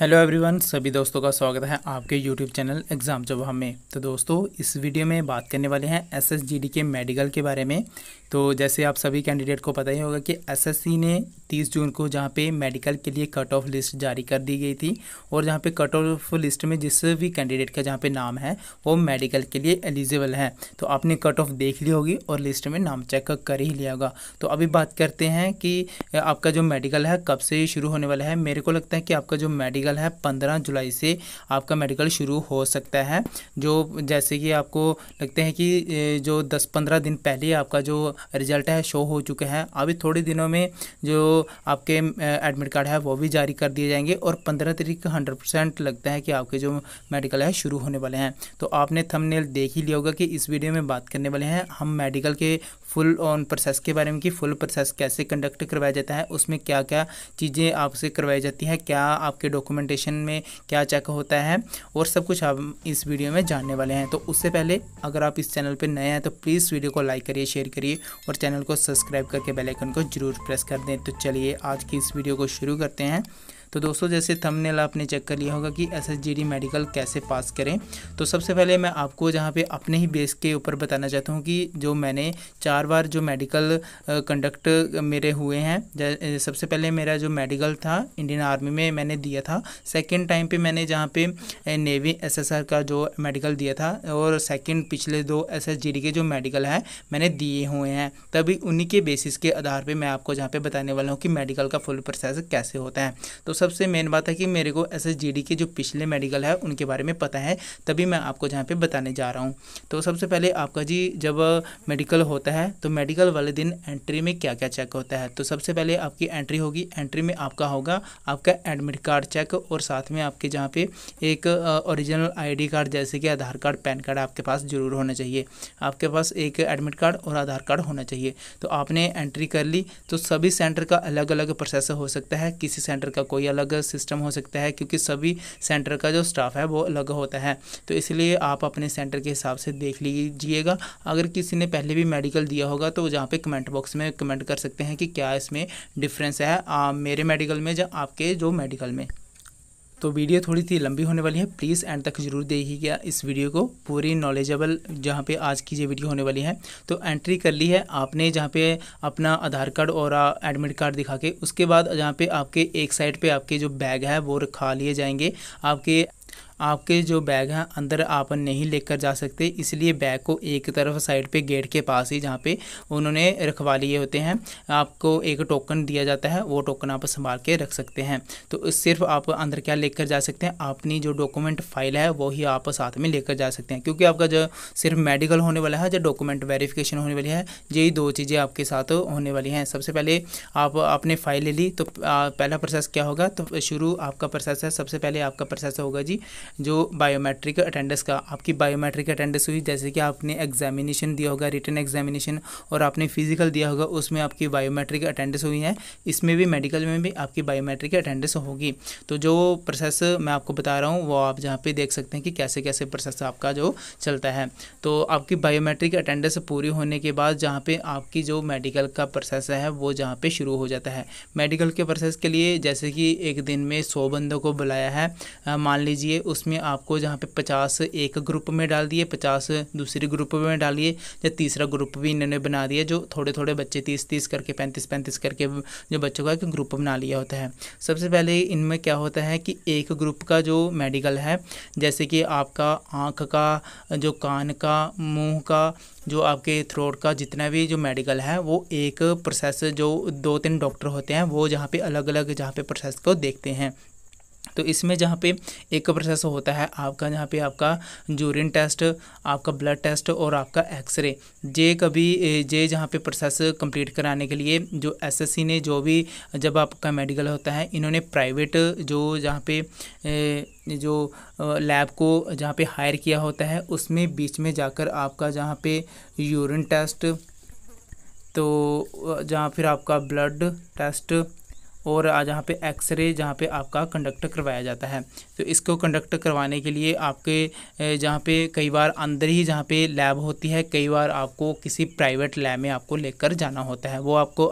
Hello everyone, सभी दोस्तों का स्वागत है आपके यूट्यूब चैनल एग्ज़ाम जवाब में। तो दोस्तों, इस वीडियो में बात करने वाले हैं एसएसजीडी के मेडिकल के बारे में। तो जैसे आप सभी कैंडिडेट को पता ही होगा कि एसएससी ने 30 जून को जहां पे मेडिकल के लिए कट ऑफ लिस्ट जारी कर दी गई थी, और जहां पे कट ऑफ लिस्ट में जिस भी कैंडिडेट का जहाँ पे नाम है वो मेडिकल के लिए एलिजिबल है। तो आपने कट ऑफ देख ली होगी और लिस्ट में नाम चेक कर ही लिया होगा। तो अभी बात करते हैं कि आपका जो मेडिकल है कब से शुरू होने वाला है। मेरे को लगता है कि आपका जो मेडिकल है 15 जुलाई से आपका मेडिकल शुरू हो सकता है। जो जैसे कि आपको लगते हैं कि जो 10-15 दिन पहले आपका जो रिजल्ट है शो हो चुके हैं। अभी थोड़े दिनों में जो आपके एडमिट कार्ड है वो भी जारी कर दिए जाएंगे, और 15 तारीख 100% लगता है कि आपके जो मेडिकल है शुरू होने वाले हैं। तो आपने थंबनेल देख ही लिया होगा कि इस वीडियो में बात करने वाले हैं हम मेडिकल के फुल ऑन प्रोसेस के बारे में, कि फुल प्रोसेस कैसे कंडक्ट करवाया जाता है, उसमें क्या क्या चीज़ें आपसे करवाई जाती हैं, क्या आपके डॉक्यूमेंटेशन में क्या चेक होता है, और सब कुछ हम इस वीडियो में जानने वाले हैं। तो उससे पहले अगर आप इस चैनल पर नए हैं तो प्लीज़ वीडियो को लाइक करिए, शेयर करिए, और चैनल को सब्सक्राइब करके बेल आइकन को जरूर प्रेस कर दें। तो चलिए आज की इस वीडियो को शुरू करते हैं। तो दोस्तों, जैसे थंबनेल आपने चेक कर लिया होगा कि एसएसजीडी मेडिकल कैसे पास करें। तो सबसे पहले मैं आपको जहां पे अपने ही बेस के ऊपर बताना चाहता हूं कि जो मैंने 4 बार जो मेडिकल कंडक्ट मेरे हुए हैं। सबसे पहले मेरा जो मेडिकल था इंडियन आर्मी में मैंने दिया था। सेकंड टाइम पे मैंने जहां पे नेवी एसएसआर का जो मेडिकल दिया था, और सेकंड पिछले 2 एसएसजीडी के जो मेडिकल है मैंने दिए हुए हैं। तभी उन्हीं के बेसिस के आधार पर मैं आपको जहाँ पर बताने वाला हूँ कि मेडिकल का फुल प्रोसेस कैसे होता है। तो सबसे मेन बात है कि मेरे को एसएसजीडी के जो पिछले मेडिकल है उनके बारे में पता है, तभी मैं आपको जहाँ पे बताने जा रहा हूँ। तो सबसे पहले आपका जी जब मेडिकल होता है तो मेडिकल वाले दिन एंट्री में क्या क्या चेक होता है। तो सबसे पहले आपकी एंट्री होगी, एंट्री में आपका होगा आपका एडमिट कार्ड चेक, और साथ में आपके जहाँ पे एक ओरिजिनल ID कार्ड जैसे कि आधार कार्ड, पैन कार्ड आपके पास जरूर होना चाहिए। आपके पास एक एडमिट कार्ड और आधार कार्ड होना चाहिए। तो आपने एंट्री कर ली। तो सभी सेंटर का अलग अलग प्रोसेस हो सकता है, किसी सेंटर का कोई अलग सिस्टम हो सकता है, क्योंकि सभी सेंटर का जो स्टाफ है वो अलग होता है। तो इसलिए आप अपने सेंटर के हिसाब से देख लीजिएगा। अगर किसी ने पहले भी मेडिकल दिया होगा तो जहाँ पे कमेंट बॉक्स में कमेंट कर सकते हैं कि क्या इसमें डिफरेंस है मेरे मेडिकल में या आपके जो मेडिकल में। तो वीडियो थोड़ी सी लंबी होने वाली है, प्लीज़ एंड तक जरूर देखिएगा इस वीडियो को, पूरी नॉलेजेबल जहाँ पे आज की ये वीडियो होने वाली है। तो एंट्री कर ली है आपने जहाँ पे अपना आधार कार्ड और एडमिट कार्ड दिखा के। उसके बाद जहाँ पे आपके एक साइड पे आपके जो बैग है वो रखा लिए जाएंगे। आपके जो बैग हैं अंदर आप नहीं लेकर जा सकते, इसलिए बैग को एक तरफ साइड पे गेट के पास ही जहाँ पे उन्होंने रखवा लिए होते हैं। आपको एक टोकन दिया जाता है, वो टोकन आप संभाल के रख सकते हैं। तो सिर्फ आप अंदर क्या लेकर जा सकते हैं, अपनी जो डॉक्यूमेंट फाइल है वो ही आप साथ में लेकर जा सकते हैं, क्योंकि आपका जो सिर्फ मेडिकल होने वाला है, जो डॉक्यूमेंट वेरिफिकेशन होने वाली है, यही 2 चीज़ें आपके साथ होने वाली हैं। सबसे पहले आप अपने फाइल ले ली। तो पहला प्रोसेस क्या होगा, तो शुरू आपका प्रोसेस है। सबसे पहले आपका प्रोसेस होगा जी जो बायोमेट्रिक अटेंडेंस का। आपकी बायोमेट्रिक अटेंडेंस हुई, जैसे कि आपने एग्जामिनेशन दिया होगा, रिटन एग्जामिनेशन, और आपने फिजिकल दिया होगा, उसमें आपकी बायोमेट्रिक अटेंडेंस हुई है। इसमें भी मेडिकल में भी आपकी बायोमेट्रिक अटेंडेंस होगी। तो जो प्रोसेस मैं आपको बता रहा हूँ वो आप जहाँ पे देख सकते हैं कि कैसे कैसे प्रोसेस आपका जो चलता है। तो आपकी बायोमेट्रिक अटेंडेंस पूरी होने के बाद जहाँ पर आपकी जो मेडिकल का प्रोसेस है वो जहाँ पर शुरू हो जाता है। मेडिकल के प्रोसेस के लिए जैसे कि एक दिन में 100 बंदों को बुलाया है मान लीजिए, उसमें आपको जहाँ पे 50 एक ग्रुप में डाल दिए, 50 दूसरे ग्रुप में डालिए, या तीसरा ग्रुप भी इन्होंने बना दिया, जो थोड़े थोड़े बच्चे 30-30 करके 35-35 करके जो बच्चों का ग्रुप बना लिया होता है। सबसे पहले इनमें क्या होता है कि एक ग्रुप का जो मेडिकल है, जैसे कि आपका आँख का, जो कान का, मुँह का, जो आपके थ्रोट का, जितना भी जो मेडिकल है वो एक प्रोसेस, जो 2-3 डॉक्टर होते हैं वो जहाँ पे अलग अलग जहाँ पे प्रोसेस को देखते हैं। तो इसमें जहाँ पे एक प्रोसेस होता है आपका, जहाँ पे आपका यूरिन टेस्ट, आपका ब्लड टेस्ट और आपका एक्सरे, जे कभी जे जहाँ पे प्रोसेस कंप्लीट कराने के लिए जो एसएससी ने जो भी जब आपका मेडिकल होता है, इन्होंने प्राइवेट जो जहाँ पे जो लैब को जहाँ पे हायर किया होता है, उसमें बीच में जाकर आपका जहाँ पे यूरिन टेस्ट, तो जहाँ फिर आपका ब्लड टेस्ट और जहाँ पे एक्सरे जहाँ पे आपका कंडक्ट करवाया जाता है। तो इसको कंडक्ट करवाने के लिए आपके जहाँ पे कई बार अंदर ही जहाँ पे लैब होती है, कई बार आपको किसी प्राइवेट लैब में आपको लेकर जाना होता है। वो आपको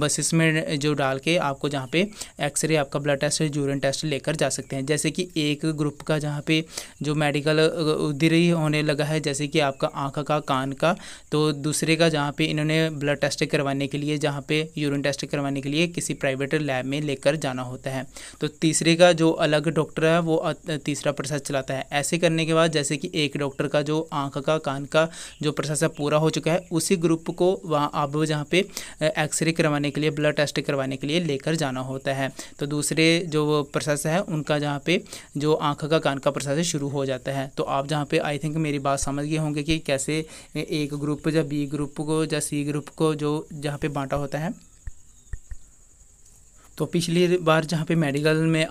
बसेस में जो डाल के आपको जहाँ पे एक्सरे, आपका ब्लड टेस्ट, यूरिन टेस्ट लेकर जा सकते हैं। जैसे कि एक ग्रुप का जहाँ पे जो मेडिकल उधर ही होने लगा है, जैसे कि आपका आँख का, कान का, तो दूसरे का जहाँ पे इन्होंने ब्लड टेस्ट करवाने के लिए, जहाँ पे यूरिन टेस्ट करवाने के लिए किसी प्राइवेट लैब में लेकर जाना होता है। तो तीसरे का जो अलग डॉक्टर है वो तीसरा प्रोसेस चलाता है। ऐसे करने के बाद जैसे कि एक डॉक्टर का जो आँख का, कान का जो प्रोसेस है पूरा हो चुका है, उसी ग्रुप को वहाँ अब जहाँ पे एक्सरे करवाने के लिए, ब्लड टेस्ट करवाने के लिए लेकर जाना होता है। तो दूसरे जो प्रोसेस है उनका जहाँ पे जो आँख का, कान का प्रोसेस शुरू हो जाता है। तो आप जहाँ पे आई थिंक मेरी बात समझ गए होंगे कि कैसे ए ग्रुप या बी ग्रुप को या सी ग्रुप को जो जहाँ पे बांटा होता है। तो पिछली बार जहाँ पे मेडिकल में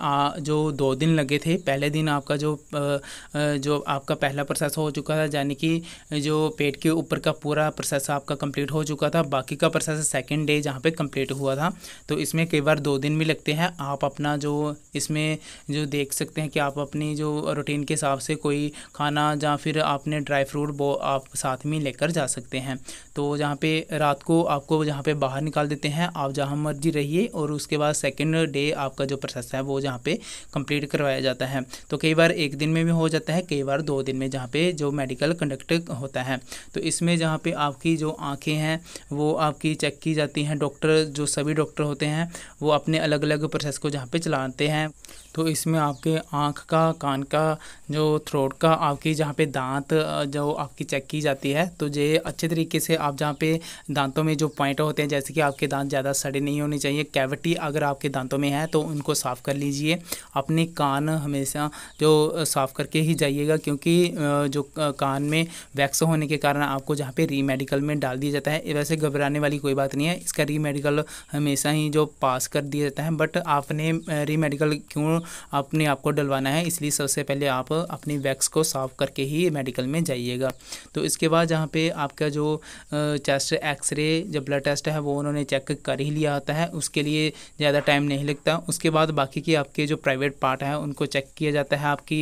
जो 2 दिन लगे थे, पहले दिन आपका जो आपका पहला प्रोसेस हो चुका था, यानी कि जो पेट के ऊपर का पूरा प्रोसेस आपका कंप्लीट हो चुका था। बाकी का प्रोसेस सेकंड डे जहाँ पे कंप्लीट हुआ था। तो इसमें कई बार 2 दिन भी लगते हैं। आप अपना जो इसमें जो देख सकते हैं कि आप अपनी जो रूटीन के हिसाब से कोई खाना या फिर आपने ड्राई फ्रूट वो आप साथ में लेकर जा सकते हैं। तो जहाँ पर रात को आपको जहाँ पर बाहर निकाल देते हैं, आप जहाँ मर्जी रहिए, और उसके बाद सेकेंड डे आपका जो प्रोसेस है वो जहाँ पे कंप्लीट करवाया जाता है। तो कई बार एक दिन में भी हो जाता है, कई बार 2 दिन में जहाँ पे जो मेडिकल कंडक्ट होता है। तो इसमें जहाँ पे आपकी जो आंखें हैं वो आपकी चेक की जाती हैं। डॉक्टर जो सभी डॉक्टर होते हैं वो अपने अलग अलग प्रोसेस को जहाँ पे चलाते हैं। तो इसमें आपके आँख का, कान का, जो थ्रोट का, आपकी जहाँ पे दांत जो आपकी चेक की जाती है। तो ये अच्छे तरीके से आप जहाँ पे दांतों में जो पॉइंट होते हैं, जैसे कि आपके दांत ज़्यादा सड़े नहीं होने चाहिए। कैविटी अगर आपके दांतों में है तो उनको साफ़ कर लीजिए। अपने कान हमेशा जो साफ़ करके ही जाइएगा, क्योंकि जो कान में वैक्स होने के कारण आपको जहाँ पे री मेडिकल में डाल दिया जाता है। वैसे घबराने वाली कोई बात नहीं है, इसका री मेडिकल हमेशा ही जो पास कर दिया जाता है। बट आपने री मेडिकल क्यों अपने आप को डलवाना है, इसलिए सबसे पहले आप अपनी वैक्स को साफ़ करके ही मेडिकल में जाइएगा। तो इसके बाद जहाँ पे आपका जो चेस्ट एक्सरे, जो ब्लड टेस्ट है वो उन्होंने चेक कर ही लिया होता है, उसके लिए ज़्यादा टाइम नहीं लगता। उसके बाद बाकी के आपके जो प्राइवेट पार्ट है उनको चेक किया जाता है। आपकी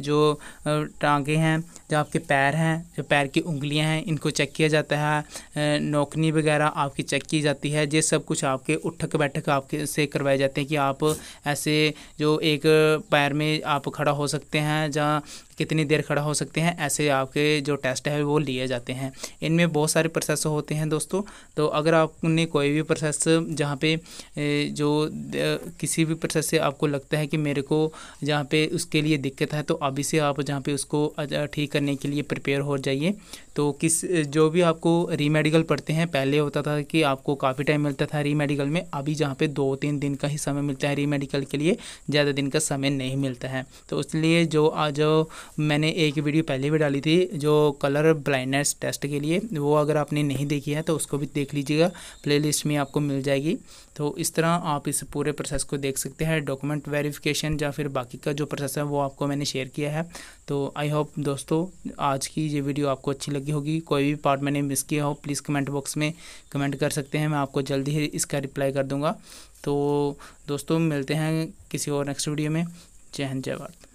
जो टाँगें हैं, जो आपके पैर हैं, जो पैर की उंगलियाँ हैं, इनको चेक किया जाता है। नोकनी वगैरह आपकी चेक की जाती है। ये सब कुछ आपके उठक बैठक आपके से करवाए जाते हैं कि आप ऐसे जो एक पैर में आप खड़ा हो सकते हैं, जहाँ कितनी देर खड़ा हो सकते हैं, ऐसे आपके जो टेस्ट है वो लिए जाते हैं। इनमें बहुत सारे प्रोसेस होते हैं दोस्तों। तो अगर आपने कोई भी प्रोसेस जहाँ पे जो किसी भी प्रोसेस से आपको लगता है कि मेरे को जहाँ पे उसके लिए दिक्कत है, तो अभी से आप जहाँ पे उसको ठीक करने के लिए प्रिपेयर हो जाइए। तो किस जो भी आपको री मेडिकल पढ़ते हैं, पहले होता था कि आपको काफ़ी टाइम मिलता था री मेडिकल में, अभी जहाँ पे 2-3 दिन का ही समय मिलता है री मेडिकल के लिए, ज़्यादा दिन का समय नहीं मिलता है। तो इसलिए जो मैंने एक वीडियो पहले भी डाली थी जो कलर ब्लाइंडनेस टेस्ट के लिए, वो अगर आपने नहीं देखी है तो उसको भी देख लीजिएगा, प्लेलिस्ट में आपको मिल जाएगी। तो इस तरह आप इस पूरे प्रोसेस को देख सकते हैं। डॉक्यूमेंट वेरिफिकेशन या फिर बाकी का जो प्रोसेस है वो आपको मैंने शेयर किया है। तो आई होप दोस्तों आज की ये वीडियो आपको अच्छी लगी होगी। कोई भी पार्ट मैंने मिस किया हो प्लीज़ कमेंट बॉक्स में कमेंट कर सकते हैं, मैं आपको जल्दी ही इसका रिप्लाई कर दूँगा। तो दोस्तों मिलते हैं किसी और नेक्स्ट वीडियो में। जय हिंद, जय भारत।